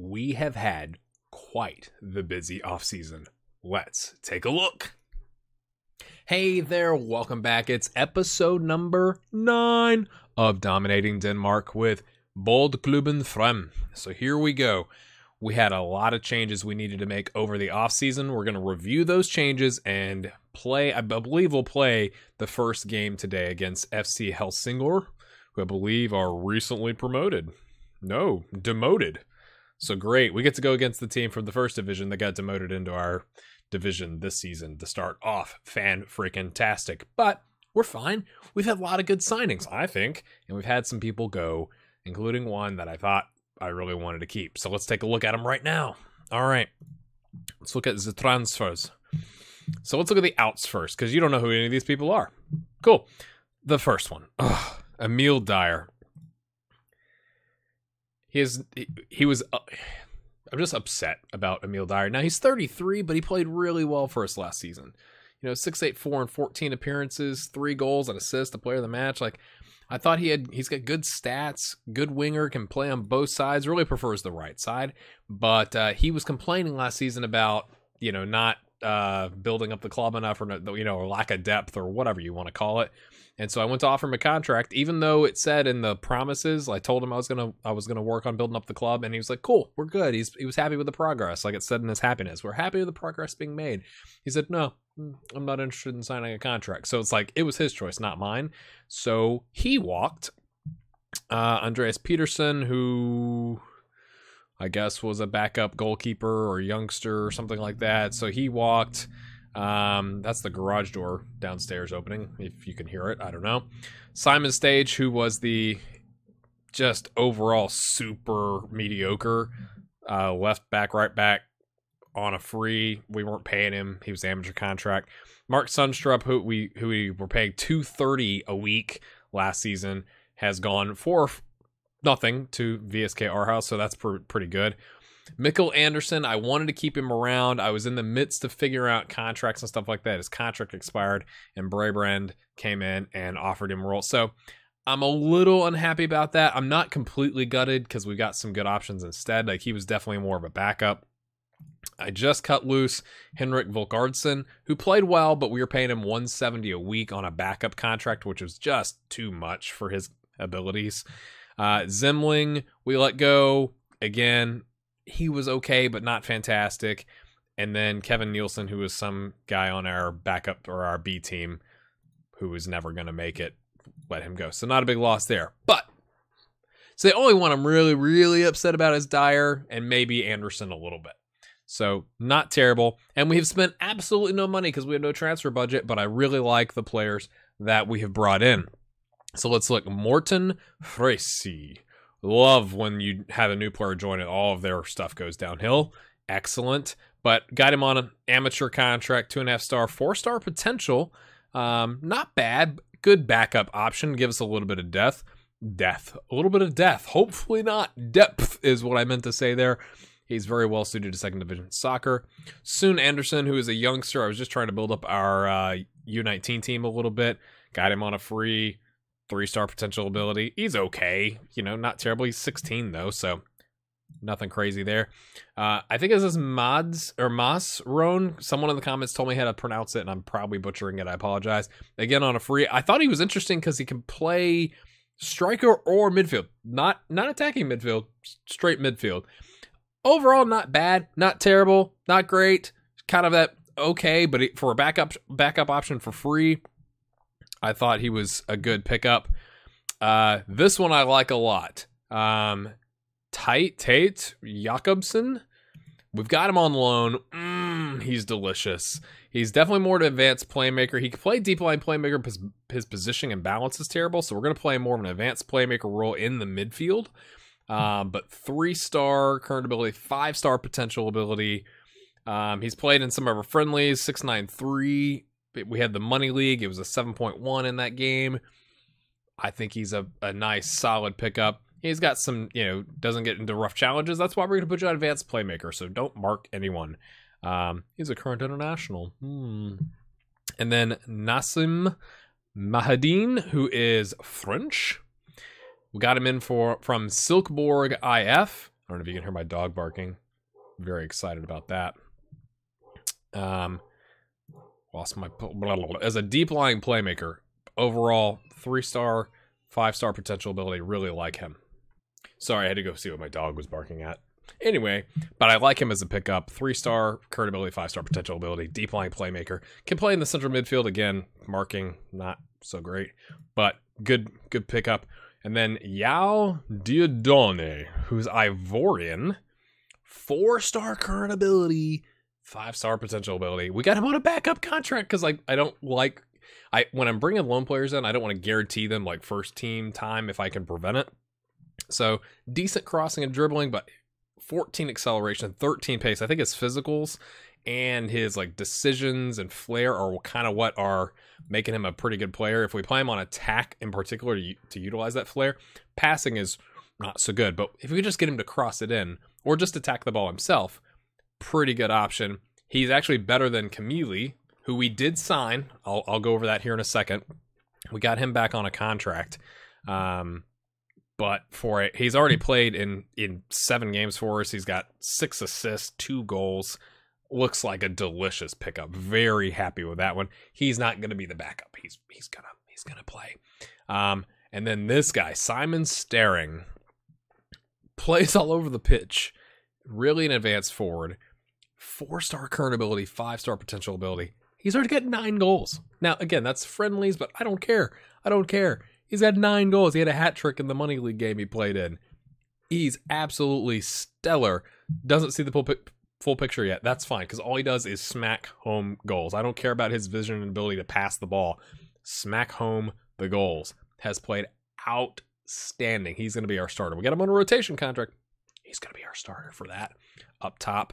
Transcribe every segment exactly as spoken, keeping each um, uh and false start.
we have had quite the busy offseason. Let's take a look. Hey there, welcome back. It's episode number nine of Dominating Denmark with Boldklubben Frem. So here we go. We had a lot of changes we needed to make over the offseason. We're going to review those changes and play, I believe we'll play the first game today against F C Helsingør, who I believe are recently promoted. No, demoted. So great. We get to go against the team from the first division that got demoted into our division this season to start off. Fan-freaking-tastic. But we're fine. We've had a lot of good signings, I think. And we've had some people go, including one that I thought I really wanted to keep. So let's take a look at them right now. All right. Let's look at the transfers. So let's look at the outs first, because you don't know who any of these people are. Cool. The first one. Ugh, Emil Dyer. He is, he, he was, uh, I'm just upset about Emil Dyer. Now, he's thirty-three, but he played really well for us last season. You know, six eight four and fourteen appearances, three goals and assists, the player of the match. Like, I thought he had, he's got good stats, good winger, can play on both sides, really prefers the right side. But uh, he was complaining last season about, you know, not uh, building up the club enough or, you know, or lack of depth or whatever you want to call it. And so I went to offer him a contract, even though it said in the promises, I told him I was going to, I was going to work on building up the club. And he was like, cool, we're good. He's, he was happy with the progress. Like it said in his happiness, we're happy with the progress being made. He said, no, I'm not interested in signing a contract. So it's like, it was his choice, not mine. So he walked, uh, Andreas Petersen, who I guess was a backup goalkeeper or youngster or something like that. So he walked. Um, that's the garage door downstairs opening, if you can hear it. I don't know. Simon Stage, who was the just overall super mediocre uh, left back, right back on a free. We weren't paying him. He was amateur contract. Mark Sundstrup, who we who we were paying two hundred thirty dollars a week last season, has gone for nothing to V S K R House, so that's pr pretty good. Mikkel Andersen, I wanted to keep him around. I was in the midst of figuring out contracts and stuff like that. His contract expired, and Braband came in and offered him a role. So I'm a little unhappy about that. I'm not completely gutted because we got some good options instead. Like, he was definitely more of a backup. I just cut loose Henrik Volgardsson, who played well, but we were paying him one hundred seventy dollars a week on a backup contract, which was just too much for his abilities. Uh, Zemling, we let go again. He was okay, but not fantastic. And then Kevin Nielsen, who was some guy on our backup or our B team who was never going to make it, let him go. So not a big loss there. But so the only one I'm really, really upset about is Dyer and maybe Andersen a little bit. So not terrible. And we have spent absolutely no money because we have no transfer budget, but I really like the players that we have brought in. So let's look. Morten Fresi. Love when you have a new player join and all of their stuff goes downhill. Excellent. But got him on an amateur contract, two and a half star, four star potential. Um, not bad. Good backup option. Give us a little bit of death. Death. A little bit of death. Hopefully not. Depth is what I meant to say there. He's very well suited to second division soccer. Soon Andersen, who is a youngster. I was just trying to build up our uh, U nineteen team a little bit. Got him on a free. Three-star potential ability. He's okay. You know, not terrible. He's sixteen, though, so nothing crazy there. Uh, I think this is Mads, or Mas Roan. Someone in the comments told me how to pronounce it, and I'm probably butchering it. I apologize. Again, on a free. I thought he was interesting because he can play striker or midfield. Not, not attacking midfield, straight midfield. Overall, not bad, not terrible, not great. Kind of that okay, but for a backup, backup option for free, I thought he was a good pickup. Uh, this one I like a lot. Um, Tate, Tate Jakobsen. We've got him on loan. Mm, he's delicious. He's definitely more of an advanced playmaker. He can play deep line playmaker, but his positioning and balance is terrible. So we're going to play more of an advanced playmaker role in the midfield. Um, but three-star current ability, five-star potential ability. Um, he's played in some of our friendlies, six nine three. We had the money league. It was a seven point one in that game. I think he's a, a nice solid pickup. He's got some, you know, doesn't get into rough challenges. That's why we're going to put you on advanced playmaker. So don't mark anyone. Um, he's a current international. Hmm. And then Nassim Mahadine, who is French. We got him in for, from Silkborg I F. I don't know if you can hear my dog barking. I'm very excited about that. Um, lost my blah, blah, blah. As a deep-lying playmaker, overall, three-star, five-star potential ability. Really like him. Sorry, I had to go see what my dog was barking at. Anyway, but I like him as a pickup. Three-star current ability, five-star potential ability, deep-lying playmaker. Can play in the central midfield again. Marking, not so great, but good, good pickup. And then Yao Diodone, who's Ivorian, four-star current ability, five-star potential ability. We got him on a backup contract because, like, I don't like, I when I'm bringing loan players in, I don't want to guarantee them like first team time if I can prevent it. So decent crossing and dribbling, but fourteen acceleration, thirteen pace. I think his physicals and his like decisions and flair are kind of what are making him a pretty good player. If we play him on attack in particular to, to utilize that flair, passing is not so good. But if we just get him to cross it in or just attack the ball himself, pretty good option. He's actually better than Camille, who we did sign. I'll, I'll go over that here in a second. We got him back on a contract. Um, But for it, he's already played in, in seven games for us. He's got six assists, two goals. Looks like a delicious pickup. Very happy with that one. He's not going to be the backup. He's he's gonna he's gonna play. Um, and then this guy, Simon Staring, plays all over the pitch. Really an advanced forward. Four-star current ability, five-star potential ability. He's already got nine goals. Now again, that's friendlies, but I don't care. I don't care. He's had nine goals. He had a hat trick in the Money League game he played in. He's absolutely stellar. Doesn't see the full, full picture yet. That's fine, because all he does is smack home goals. I don't care about his vision and ability to pass the ball. Smack home the goals. Has played outstanding. He's going to be our starter. We got him on a rotation contract. He's going to be our starter for that up top.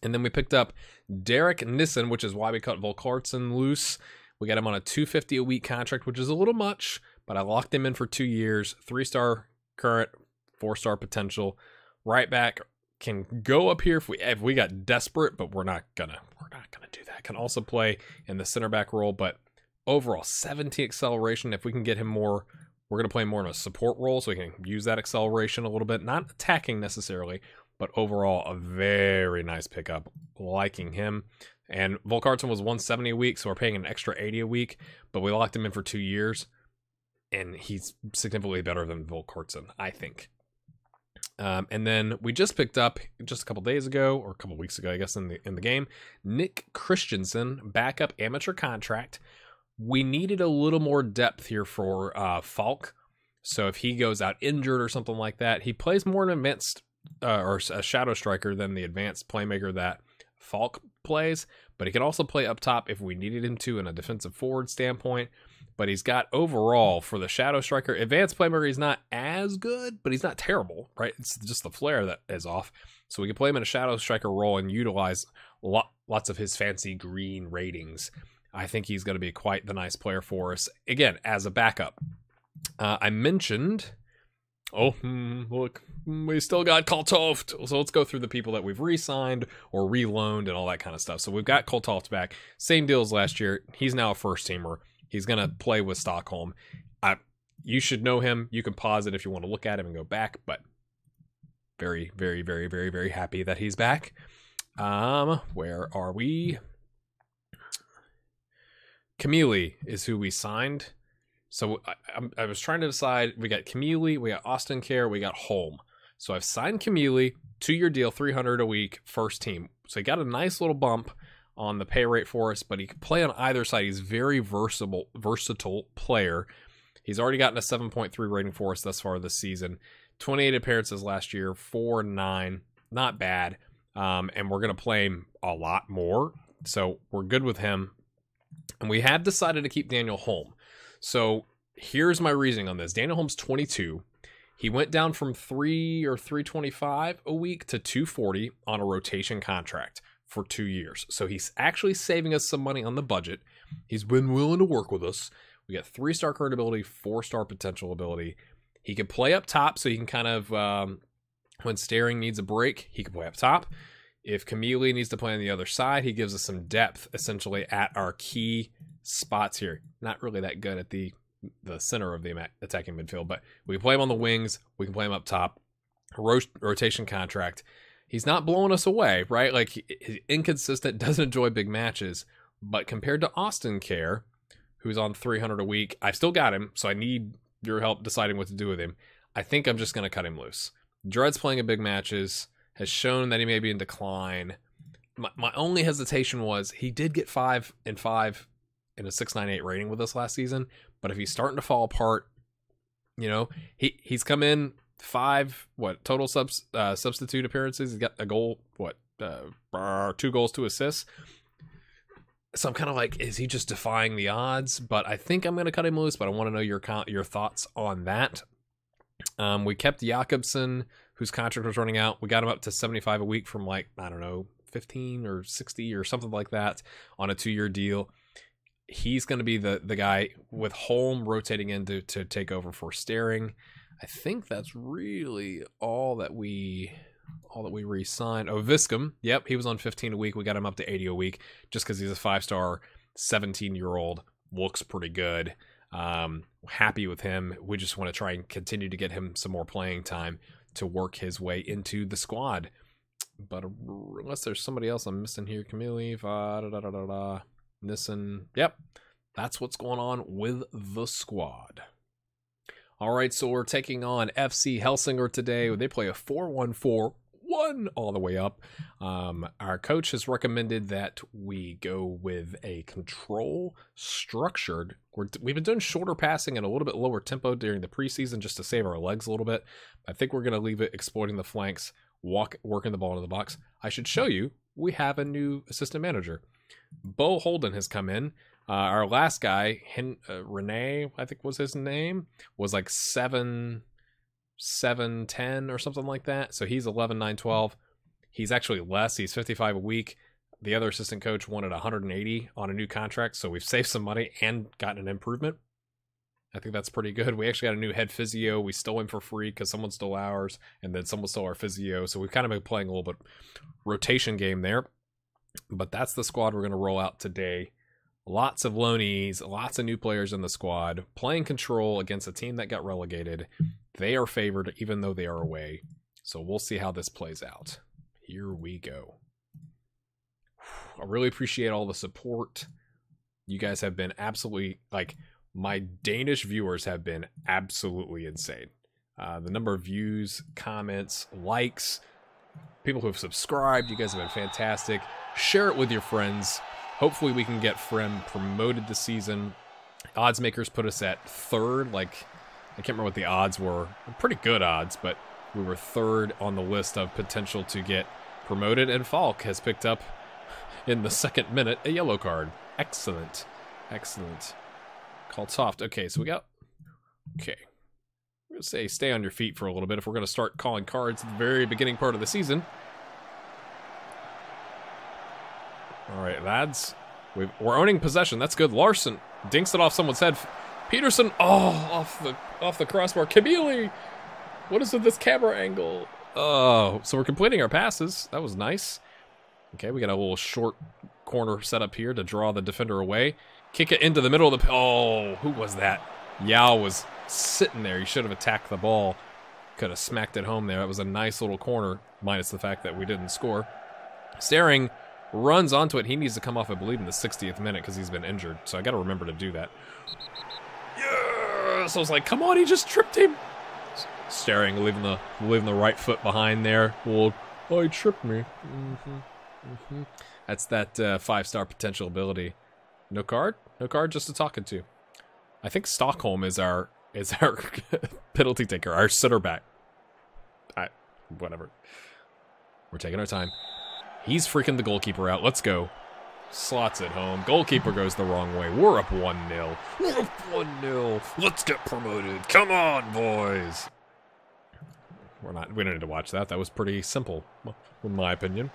And then we picked up Derek Nissen, which is why we cut Volkartsen loose. We got him on a two hundred fifty dollars a week contract, which is a little much, but I locked him in for two years, three-star current, four-star potential. Right back, can go up here if we if we got desperate, but we're not gonna we're not gonna do that. Can also play in the center back role, but overall seventeen acceleration. If we can get him more, we're gonna play more in a support role, so we can use that acceleration a little bit, not attacking necessarily, but overall a very nice pickup. Liking him. And Volkartsen was one hundred seventy dollars a week, so we're paying an extra eighty dollars a week, but we locked him in for two years. And he's significantly better than Volkartsen, I think. Um, and then we just picked up just a couple days ago, or a couple weeks ago, I guess, in the in the game, Nick Christensen, backup amateur contract. We needed a little more depth here for uh, Falk. So if he goes out injured or something like that, he plays more an advanced uh, or a shadow striker than the advanced playmaker that Falk plays, but he could also play up top if we needed him to in a defensive forward standpoint. But he's got overall for the shadow striker, advanced playmaker, he's not as good, but he's not terrible, right? It's just the flair that is off. So we can play him in a shadow striker role and utilize lot, lots of his fancy green ratings. I think he's going to be quite the nice player for us, again, as a backup. Uh, I mentioned, oh, look, we still got Koltoft. So let's go through the people that we've re-signed or reloaned and all that kind of stuff. So we've got Koltoft back. Same deal as last year. He's now a first-teamer. He's going to play with Stockholm. I, you should know him. You can pause it if you want to look at him and go back, but very, very, very, very, very happy that he's back. Um, where are we? Camille is who we signed. So I, I, I was trying to decide. We got Camille, we got Austin Care, we got Holm. So I've signed Camille, two-year deal, three hundred dollars a week, first team. So he got a nice little bump on the pay rate for us, but he can play on either side. He's very versatile, versatile player. He's already gotten a seven point three rating for us thus far this season. twenty-eight appearances last year, four nine, not bad. Um, and we're going to play him a lot more, so we're good with him. And we have decided to keep Daniel Holm. So here's my reasoning on this. Daniel Holm's twenty-two. He went down from three or three twenty-five a week to two forty on a rotation contract for two years. So he's actually saving us some money on the budget. He's been willing to work with us. We got three-star current ability, four-star potential ability. He can play up top, so he can kind of, um, when Staring needs a break, he can play up top. If Camille needs to play on the other side, he gives us some depth, essentially, at our key spots here. Not really that good at the the center of the attacking midfield, but we can play him on the wings, we can play him up top. rotation contract, he's not blowing us away, right? Like, he's inconsistent, doesn't enjoy big matches. But compared to Austin Care, who's on three hundred a week, I've still got him, so I need your help deciding what to do with him. I think I'm just going to cut him loose. Dredd's playing in big matches, has shown that he may be in decline. My, my only hesitation was he did get five and five in a six ninety-eight rating with us last season, but if he's starting to fall apart, you know, he he's come in five what total subs uh, substitute appearances. He's got a goal, what uh, two goals, two assists. So I'm kind of like, is he just defying the odds? But I think I'm going to cut him loose. But I want to know your your thoughts on that. Um, we kept Jakobsen, whose contract was running out. We got him up to seventy-five a week from, like, I don't know, fifteen or sixty or something like that on a two-year deal. He's going to be the the guy with Holm rotating in to, to take over for Staring. I think that's really all that we all that we re-signed. Oh, Viscum. Yep, he was on fifteen a week. We got him up to eighty a week just because he's a five-star, seventeen-year-old. Looks pretty good. Um, happy with him. We just want to try and continue to get him some more playing time to work his way into the squad. But unless there's somebody else I'm missing here, Camille, da da da da da. Nissen. Yep, that's what's going on with the squad. All right, so we're taking on F C Helsingør today. They play a four one four one all the way up. Um, our coach has recommended that we go with a control structured. We're, we've been doing shorter passing and a little bit lower tempo during the preseason just to save our legs a little bit. I think we're going to leave it exploiting the flanks, walk, working the ball into the box. I should show you we have a new assistant manager. Bo Holden has come in. Uh, our last guy, Hen uh, Renee, I think was his name, was like seven, seven, ten or something like that. So he's eleven, nine, twelve. He's actually less. He's fifty-five a week. The other assistant coach wanted one hundred eighty on a new contract, so we've saved some money and gotten an improvement. I think that's pretty good. We actually got a new head physio. We stole him for free because someone stole ours, and then someone stole our physio. So we've kind of been playing a little bit rotation game there. But that's the squad we're going to roll out today. Lots of loanees, lots of new players in the squad, playing control against a team that got relegated. They are favored, even though they are away. So we'll see how this plays out. Here we go. I really appreciate all the support. You guys have been absolutely, like, my Danish viewers have been absolutely insane. Uh, the number of views, comments, likes, people who have subscribed, you guys have been fantastic. Share it with your friends. Hopefully we can get Frem promoted this season. Odds makers put us at third. Like, I can't remember what the odds were. Pretty good odds, but we were third on the list of potential to get promoted. And Falk has picked up in the second minute a yellow card. Excellent. Excellent. Called soft. Okay, so we got... Okay. I'm going to say stay on your feet for a little bit if we're going to start calling cards at the very beginning part of the season. All right, lads. We've, we're owning possession. That's good. Larson dinks it off someone's head. Peterson, oh, off the off the crossbar. Kabili, what is with this camera angle? Oh, so we're completing our passes. That was nice. Okay, we got a little short corner set up here to draw the defender away. Kick it into the middle of the... Oh, who was that? Yao was sitting there. He should have attacked the ball. Could have smacked it home there. That was a nice little corner, minus the fact that we didn't score. Staring... runs onto it. He needs to come off, I believe, in the sixtieth minute because he's been injured. So I got to remember to do that. Yeah! So I was like, come on, he just tripped him. Staring, leaving the leaving the right foot behind there. Well, oh, he tripped me. Mm-hmm. Mm-hmm. That's that uh, five-star potential ability. No card? No card, just a talking to. I think Stockholm is our is our penalty taker, our center back. I, whatever. We're taking our time. He's freaking the goalkeeper out. Let's go. Slots it home. Goalkeeper goes the wrong way. We're up one nil. We're up one nil. Let's get promoted. Come on, boys. We're not, we don't need to watch that. That was pretty simple, in my opinion.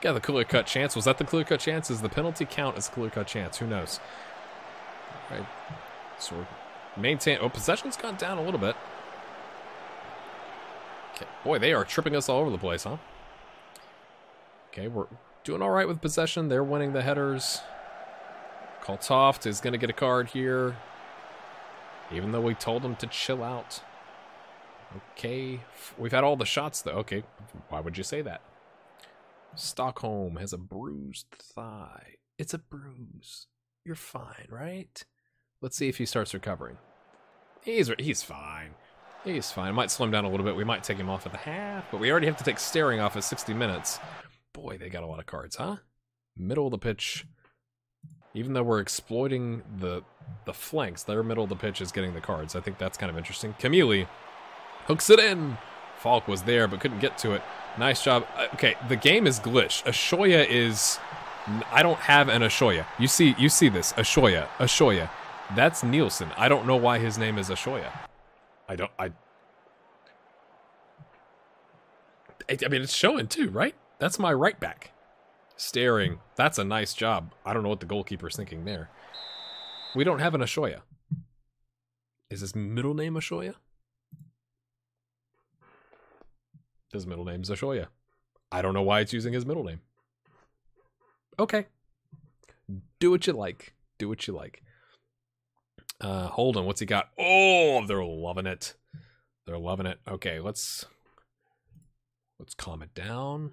Got the clear-cut chance. Was that the clear-cut chance? Is the penalty count as clear-cut chance? Who knows? All right. So we're maintain. Oh, possession's gone down a little bit. Okay. Boy, they are tripping us all over the place, huh? Okay, we're doing all right with possession. They're winning the headers. Koltoft is going to get a card here, even though we told him to chill out. Okay, we've had all the shots though. Okay, why would you say that? Stockholm has a bruised thigh. It's a bruise. You're fine, right? Let's see if he starts recovering. He's he's fine. He's fine. Might slim down a little bit. We might take him off at the half, but we already have to take staring off at sixty minutes. Boy, they got a lot of cards, huh? Middle of the pitch. Even though we're exploiting the the flanks, their middle of the pitch is getting the cards. I think that's kind of interesting. Camille hooks it in. Falk was there but couldn't get to it. Nice job. Okay, the game is glitched. Ashoya is... I don't have an Ashoya. You see, you see this. Ashoya. Ashoya. That's Nielsen. I don't know why his name is Ashoya. I don't... I... I mean, it's showing too, right? That's my right back. Staring. That's a nice job. I don't know what the goalkeeper's thinking there. We don't have an Ashoya. Is his middle name Ashoya? His middle name's Ashoya. I don't know why it's using his middle name. Okay. Do what you like. Do what you like. Uh, hold on. What's he got? Oh, they're loving it. They're loving it. Okay, let's let's calm it down.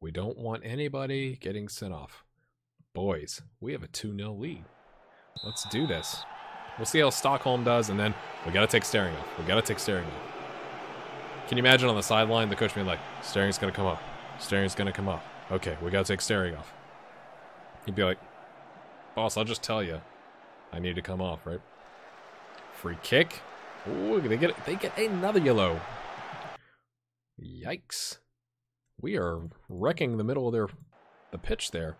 We don't want anybody getting sent off. Boys, we have a two nil lead. Let's do this. We'll see how Stockholm does, and then we got to take staring off. We got to take staring off. Can you imagine on the sideline, the coach being like, staring's going to come up. Staring's going to come up. Okay, we got to take staring off. He'd be like, boss, I'll just tell you. I need to come off, right? Free kick. Ooh, they get, they get another yellow. Yikes. We are wrecking the middle of their the pitch there.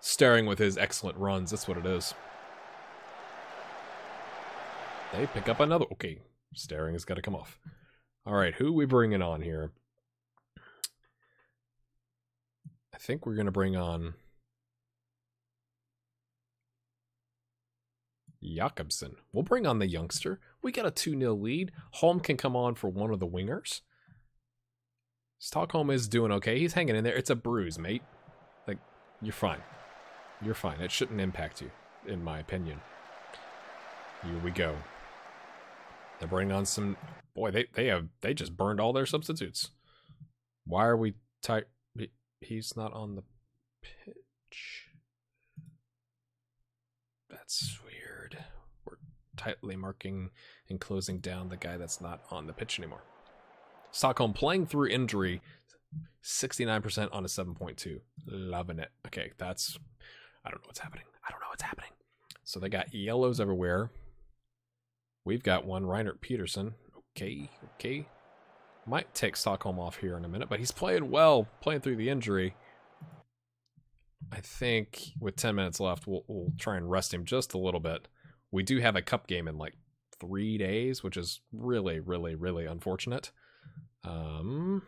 Staring with his excellent runs. That's what it is. They pick up another. Okay, staring has got to come off. All right, who are we bringing on here? I think we're going to bring on Jakobsen. We'll bring on the youngster. We got a two nil lead. Holm can come on for one of the wingers. Stockholm is doing okay. He's hanging in there. It's a bruise, mate. Like, you're fine. You're fine. It shouldn't impact you, in my opinion. Here we go. They're bringing on some... Boy, they, they have... They just burned all their substitutes. Why are we... Ty he, he's not on the pitch. That's weird. We're tightly marking and closing down the guy that's not on the pitch anymore. Stockholm playing through injury, sixty-nine percent on a seven point two. Loving it. Okay, that's... I don't know what's happening. I don't know what's happening. So they got yellows everywhere. We've got one, Reinert Petersen. Okay, okay. Might take Stockholm off here in a minute, but he's playing well, playing through the injury. I think with ten minutes left, we'll, we'll try and rest him just a little bit. We do have a cup game in like three days, which is really, really, really unfortunate. Um,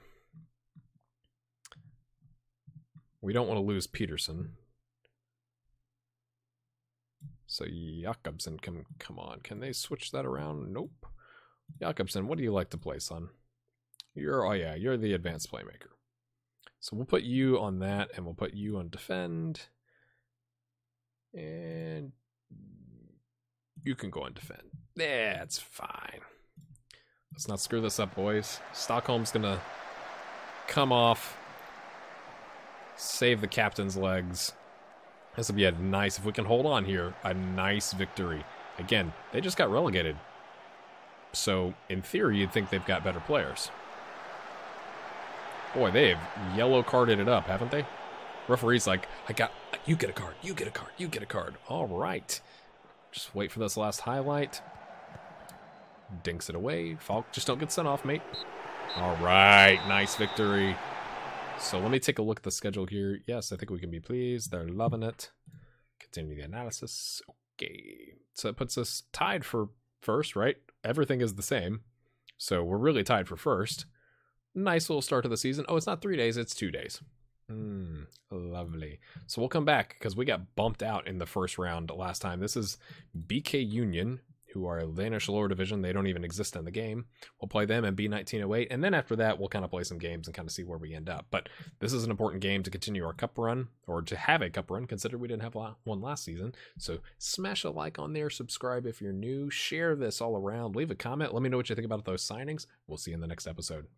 we don't want to lose Petersen. So Jakobsen can come on. Can they switch that around? Nope. Jakobsen, what do you like to play, son? You're, oh yeah, you're the advanced playmaker. So we'll put you on that, and we'll put you on defend. And you can go on defend. That's fine. Let's not screw this up, boys. Stockholm's gonna come off, save the captain's legs. This would be a nice, if we can hold on here, a nice victory. Again, they just got relegated. So, in theory, you'd think they've got better players. Boy, they've yellow carded it up, haven't they? Referee's like, I got, you get a card, you get a card, you get a card. All right. Just wait for this last highlight. Dinks it away. Falk, just don't get sent off, mate. All right, nice victory. So let me take a look at the schedule here. Yes, I think we can be pleased. They're loving it. Continue the analysis. Okay, so it puts us tied for first, right? Everything is the same, so we're really tied for first. Nice little start to the season. Oh, it's not three days, it's two days. Mm, lovely. So we'll come back because we got bumped out in the first round last time. This is B K Union who are in the Danish lower division. They don't even exist in the game. We'll play them and B nineteen oh eight, and then after that we'll kind of play some games and kind of see where we end up. But this is an important game to continue our cup run, or to have a cup run. Consider we didn't have one last season. So smash a like on there, subscribe if you're new, share this all around, leave a comment, let me know what you think about those signings. We'll see you in the next episode.